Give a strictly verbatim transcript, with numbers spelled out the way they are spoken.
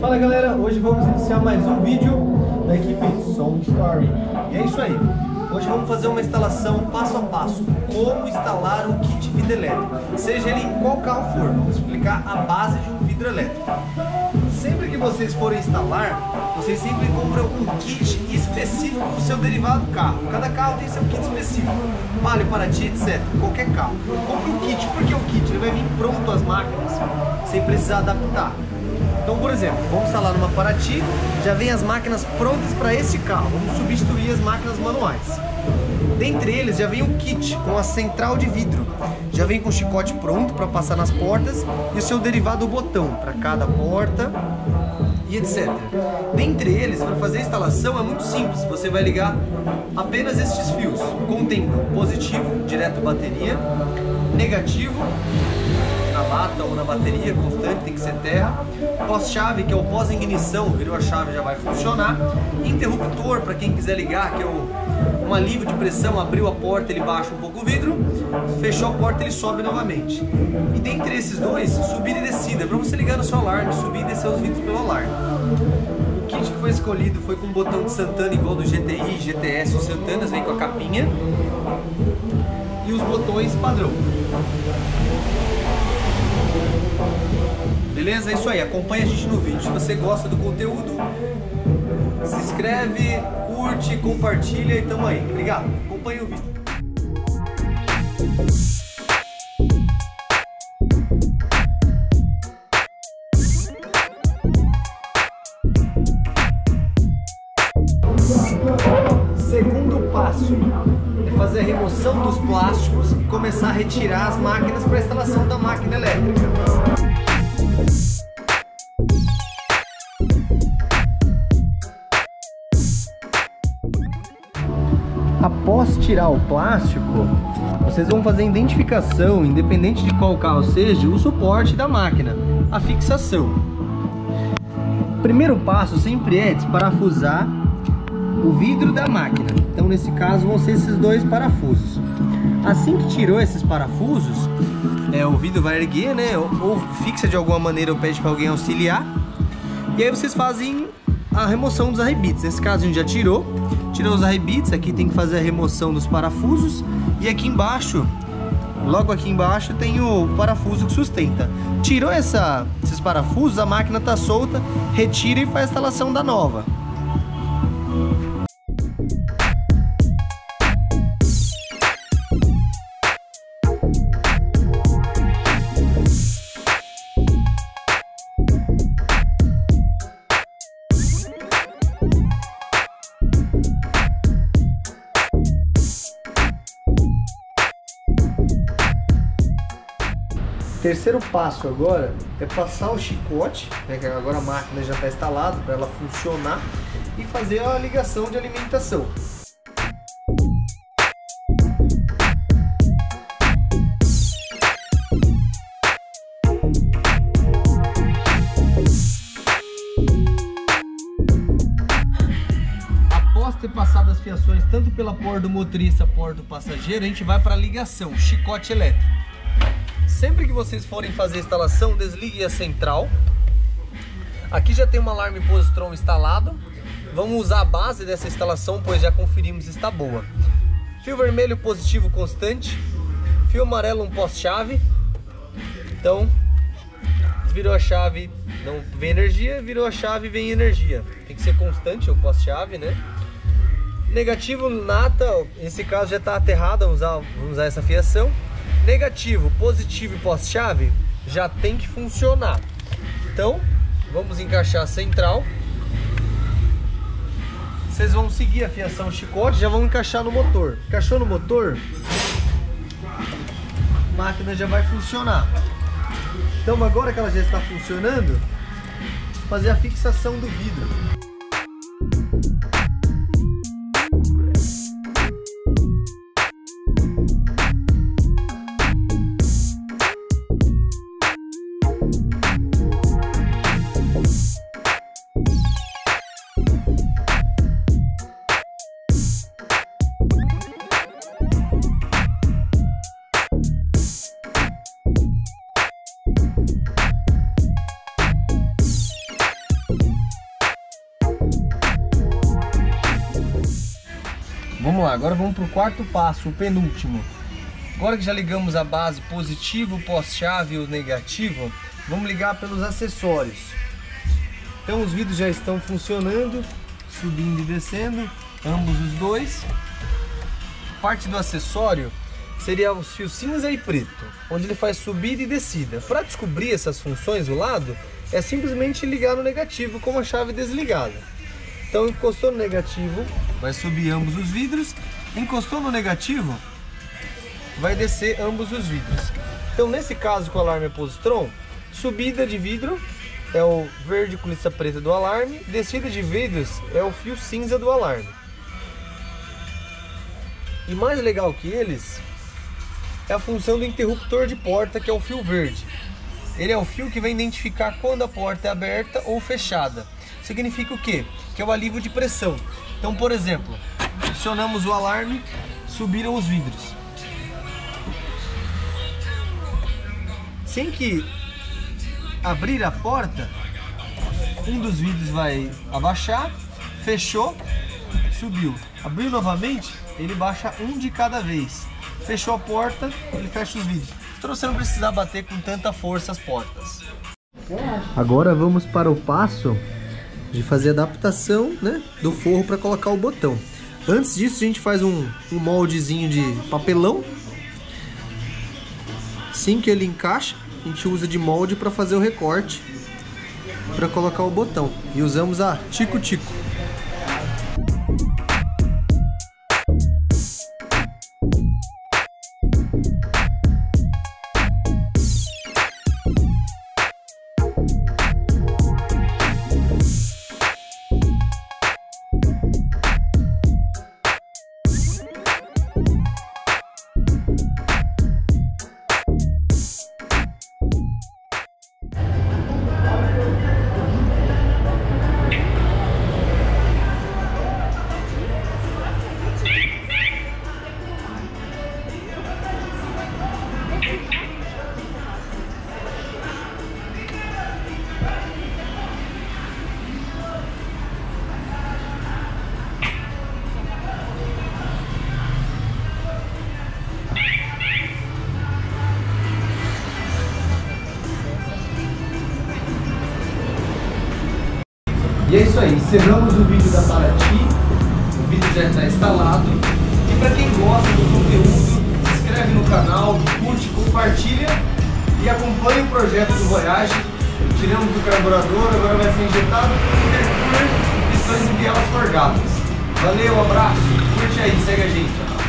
Fala galera, hoje vamos iniciar mais um vídeo da equipe Sound Store. E é isso aí, hoje vamos fazer uma instalação passo a passo, como instalar o kit vidro elétrico, seja ele em qual carro for. Vamos explicar a base de um vidro elétrico. Sempre que vocês forem instalar, vocês sempre compram um kit específico para o seu derivado carro. Cada carro tem seu kit específico, Palio, Parati, etcétera. Qualquer carro. Compre um kit, porque o kit ele vai vir pronto às máquinas, sem precisar adaptar. Então, por exemplo, vamos instalar uma Parati, já vem as máquinas prontas para esse carro, vamos substituir as máquinas manuais. Dentre eles já vem o kit com a central de vidro, já vem com o chicote pronto para passar nas portas e o seu derivado botão para cada porta e etcétera. Dentre eles, para fazer a instalação é muito simples, você vai ligar apenas estes fios, com tempo positivo, direto bateria, negativo, na lata ou na bateria, constante, tem que ser terra. Pós-chave, que é o pós-ignição, virou a chave, já vai funcionar. Interruptor, para quem quiser ligar, que é um alívio de pressão, abriu a porta, ele baixa um pouco o vidro, fechou a porta, ele sobe novamente. E dentre esses dois, subida e descida, para você ligar no seu alarme, subir e descer os vidros pelo alarme. O kit que foi escolhido foi com um botão de Santana, igual do G T I, G T S, os Santanas, vem com a capinha e os botões padrão. Beleza? É isso aí, acompanha a gente no vídeo. Se você gosta do conteúdo, se inscreve, curte, compartilha e tamo aí. Obrigado, acompanha o vídeo. Segundo passo é fazer a remoção dos plásticos e começar a retirar as máquinas para a instalação da máquina elétrica. Após tirar o plástico, vocês vão fazer a identificação, independente de qual carro seja, o suporte da máquina, a fixação. O primeiro passo sempre é desparafusar o vidro da máquina. Então, nesse caso, vão ser esses dois parafusos. Assim que tirou esses parafusos, é, o vidro vai erguer, né? Ou, ou fixa de alguma maneira ou pede para alguém auxiliar. E aí vocês fazem a remoção dos arrebites. Nesse caso, a gente já tirou. Tirou os arrebites, aqui tem que fazer a remoção dos parafusos e aqui embaixo, logo aqui embaixo, tem o parafuso que sustenta. Tirou essa, esses parafusos, a máquina está solta, retira e faz a instalação da nova. Terceiro passo agora é passar o chicote, né, que agora a máquina já está instalada para ela funcionar, e fazer a ligação de alimentação. Após ter passado as fiações tanto pela porta do motorista, porta do passageiro, a gente vai para a ligação, chicote elétrico. Sempre que vocês forem fazer a instalação, desliguem a central. Aqui já tem um alarme Positron instalado. Vamos usar a base dessa instalação, pois já conferimos se está boa. Fio vermelho positivo constante. Fio amarelo um pós-chave. Então, virou a chave, não vem energia, virou a chave, vem energia. Tem que ser constante, o pós-chave, né? Negativo, nata, nesse caso já está aterrada, vamos usar, vamos usar essa fiação. Negativo, positivo e pós-chave já tem que funcionar. Então, vamos encaixar a central. Vocês vão seguir a fiação chicote, já vão encaixar no motor. Encaixou no motor, a máquina já vai funcionar. Então, agora que ela já está funcionando, fazer a fixação do vidro. Vamos lá, agora vamos para o quarto passo, o penúltimo. Agora que já ligamos a base positivo, pós-chave ou negativo, vamos ligar pelos acessórios. Então os vidros já estão funcionando, subindo e descendo, ambos os dois. Parte do acessório seria os fios cinza e preto, onde ele faz subida e descida. Para descobrir essas funções do lado, é simplesmente ligar no negativo com a chave desligada. Então encostou no negativo, vai subir ambos os vidros, encostou no negativo, vai descer ambos os vidros. Então, nesse caso, com o alarme Positron, subida de vidro é o verde com lista preta do alarme, descida de vidros é o fio cinza do alarme. E mais legal que eles é a função do interruptor de porta, que é o fio verde. Ele é o fio que vai identificar quando a porta é aberta ou fechada. Significa o quê? Que é o alívio de pressão. Então, por exemplo, acionamos o alarme, subiram os vidros. Sem que abrir a porta, um dos vidros vai abaixar, fechou, subiu. Abriu novamente, ele baixa um de cada vez. Fechou a porta, ele fecha os vidros. Então você não precisa bater com tanta força as portas. Agora vamos para o passo de fazer a adaptação, né, do forro para colocar o botão. Antes disso, a gente faz um, um moldezinho de papelão. Assim que ele encaixa, a gente usa de molde para fazer o recorte para colocar o botão. E usamos a tico-tico. E é isso aí, encerramos o vídeo da Parati, o vídeo já está instalado. E para quem gosta do conteúdo, se inscreve no canal, curte, compartilha e acompanhe o projeto do Voyage. Tiramos do carburador, agora vai ser injetado com intercooler e pistões e bielas forgadas. Valeu, abraço, curte aí, segue a gente.